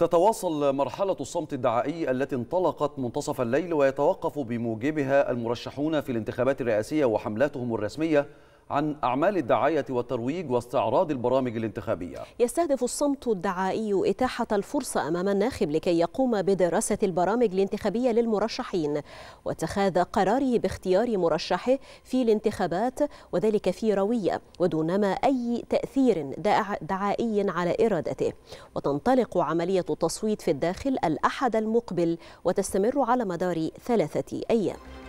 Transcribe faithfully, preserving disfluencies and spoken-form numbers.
تتواصل مرحلة الصمت الدعائي التي انطلقت منتصف الليل ويتوقف بموجبها المرشحون في الانتخابات الرئاسية وحملاتهم الرسمية عن أعمال الدعاية والترويج واستعراض البرامج الانتخابية. يستهدف الصمت الدعائي إتاحة الفرصة أمام الناخب لكي يقوم بدراسة البرامج الانتخابية للمرشحين واتخاذ قراره باختيار مرشحه في الانتخابات، وذلك في روية ودونما أي تأثير دعائي على إرادته. وتنطلق عملية التصويت في الداخل الأحد المقبل وتستمر على مدار ثلاثة أيام.